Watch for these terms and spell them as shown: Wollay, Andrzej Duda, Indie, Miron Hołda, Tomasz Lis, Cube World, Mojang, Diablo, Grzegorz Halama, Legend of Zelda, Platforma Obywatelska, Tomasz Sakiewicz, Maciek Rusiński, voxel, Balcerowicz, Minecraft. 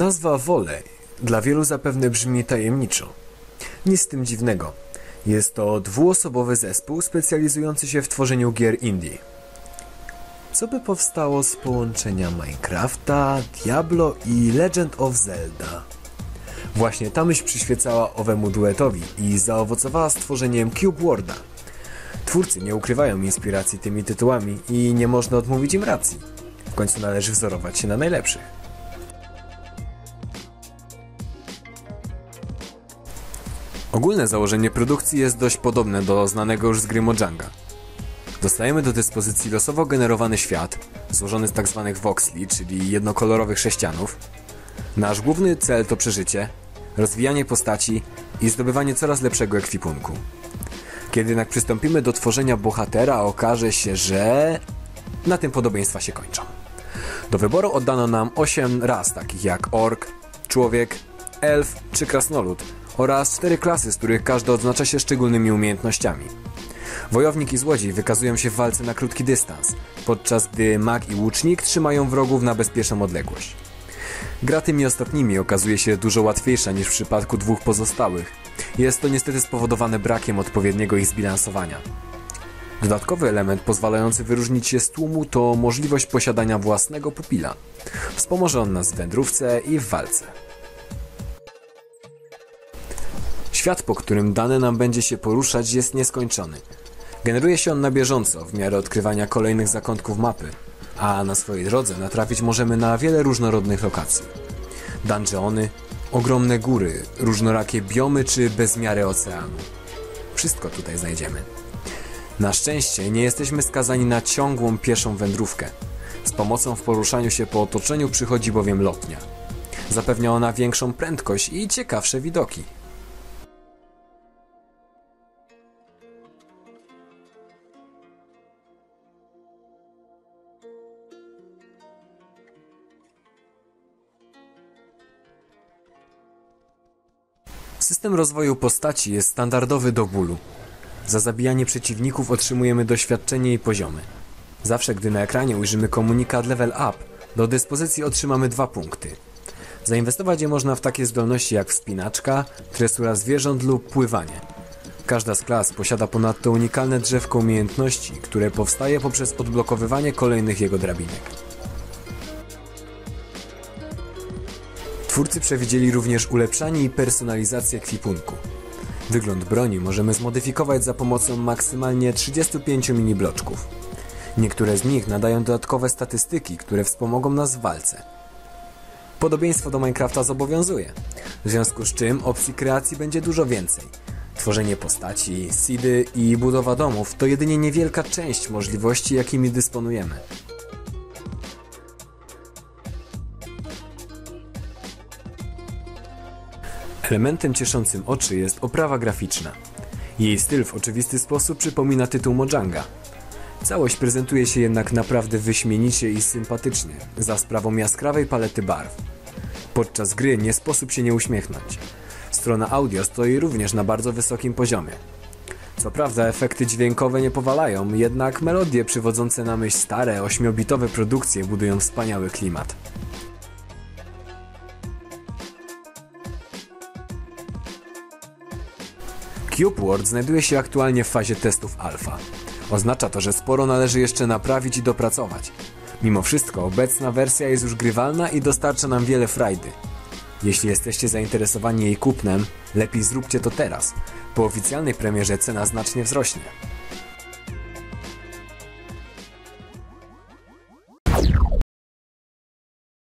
Nazwa Wollay dla wielu zapewne brzmi tajemniczo. Nic z tym dziwnego. Jest to dwuosobowy zespół specjalizujący się w tworzeniu gier indie. Co by powstało z połączenia Minecrafta, Diablo i Legend of Zelda? Właśnie ta myśl przyświecała owemu duetowi i zaowocowała stworzeniem Cube Worlda. Twórcy nie ukrywają inspiracji tymi tytułami i nie można odmówić im racji. W końcu należy wzorować się na najlepszych. Ogólne założenie produkcji jest dość podobne do znanego już z gry Mojanga. Dostajemy do dyspozycji losowo generowany świat, złożony z tzw. voxeli, czyli jednokolorowych sześcianów. Nasz główny cel to przeżycie, rozwijanie postaci i zdobywanie coraz lepszego ekwipunku. Kiedy jednak przystąpimy do tworzenia bohatera, okaże się, że... na tym podobieństwa się kończą. Do wyboru oddano nam 8 ras, takich jak ork, człowiek, elf czy krasnolud, oraz 4 klasy, z których każda odznacza się szczególnymi umiejętnościami. Wojownik i złodziej wykazują się w walce na krótki dystans, podczas gdy mag i łucznik trzymają wrogów na bezpieczną odległość. Gra tymi ostatnimi okazuje się dużo łatwiejsza niż w przypadku dwóch pozostałych. Jest to niestety spowodowane brakiem odpowiedniego ich zbilansowania. Dodatkowy element pozwalający wyróżnić się z tłumu to możliwość posiadania własnego pupila. Wspomoże on nas w wędrówce i w walce. Świat, po którym dane nam będzie się poruszać, jest nieskończony. Generuje się on na bieżąco, w miarę odkrywania kolejnych zakątków mapy, a na swojej drodze natrafić możemy na wiele różnorodnych lokacji. Dungeony, ogromne góry, różnorakie biomy czy bezmiary oceanu. Wszystko tutaj znajdziemy. Na szczęście nie jesteśmy skazani na ciągłą pieszą wędrówkę. Z pomocą w poruszaniu się po otoczeniu przychodzi bowiem lotnia. Zapewnia ona większą prędkość i ciekawsze widoki. System rozwoju postaci jest standardowy do bólu. Za zabijanie przeciwników otrzymujemy doświadczenie i poziomy. Zawsze gdy na ekranie ujrzymy komunikat level up, do dyspozycji otrzymamy 2 punkty. Zainwestować je można w takie zdolności jak wspinaczka, tresura zwierząt lub pływanie. Każda z klas posiada ponadto unikalne drzewko umiejętności, które powstaje poprzez odblokowywanie kolejnych jego drabinek. Twórcy przewidzieli również ulepszanie i personalizację ekwipunku. Wygląd broni możemy zmodyfikować za pomocą maksymalnie 35 minibloczków. Niektóre z nich nadają dodatkowe statystyki, które wspomogą nas w walce. Podobieństwo do Minecrafta zobowiązuje, w związku z czym opcji kreacji będzie dużo więcej. Tworzenie postaci, seedy i budowa domów to jedynie niewielka część możliwości, jakimi dysponujemy. Elementem cieszącym oczy jest oprawa graficzna. Jej styl w oczywisty sposób przypomina tytuł Mojanga. Całość prezentuje się jednak naprawdę wyśmienicie i sympatycznie, za sprawą jaskrawej palety barw. Podczas gry nie sposób się nie uśmiechnąć. Strona audio stoi również na bardzo wysokim poziomie. Co prawda efekty dźwiękowe nie powalają, jednak melodie przywodzące na myśl stare, 8-bitowe produkcje budują wspaniały klimat. Cube World znajduje się aktualnie w fazie testów alfa. Oznacza to, że sporo należy jeszcze naprawić i dopracować. Mimo wszystko obecna wersja jest już grywalna i dostarcza nam wiele frajdy. Jeśli jesteście zainteresowani jej kupnem, lepiej zróbcie to teraz. Po oficjalnej premierze cena znacznie wzrośnie.